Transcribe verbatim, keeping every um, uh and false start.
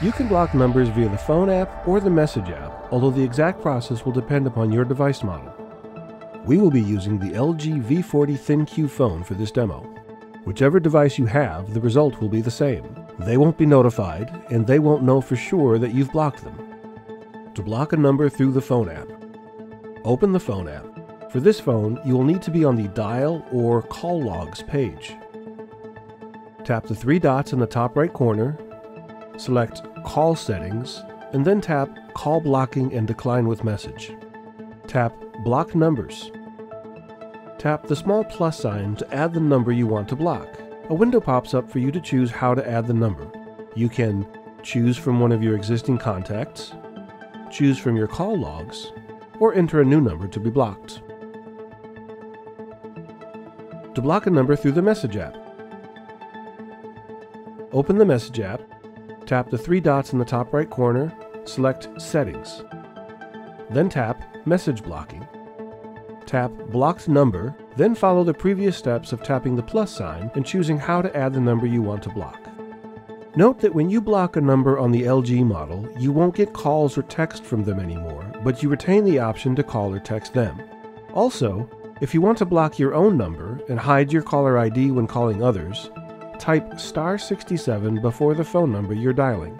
You can block numbers via the phone app or the message app, although the exact process will depend upon your device model. We will be using the L G V forty ThinQ phone for this demo. Whichever device you have, the result will be the same. They won't be notified, and they won't know for sure that you've blocked them. To block a number through the phone app, open the phone app. For this phone, you will need to be on the Dial or Call Logs page. Tap the three dots in the top right corner, select Call Settings, and then tap Call Blocking and Decline with Message. Tap Block Numbers. Tap the small plus sign to add the number you want to block. A window pops up for you to choose how to add the number. You can choose from one of your existing contacts, choose from your call logs, or enter a new number to be blocked. To block a number through the message app, open the message app, tap the three dots in the top right corner, select Settings, then tap Message Blocking. Tap Blocked Number, then follow the previous steps of tapping the plus sign and choosing how to add the number you want to block. Note that when you block a number on the L G model, you won't get calls or text from them anymore, but you retain the option to call or text them. Also, if you want to block your own number and hide your caller I D when calling others, type star sixty-seven before the phone number you're dialing.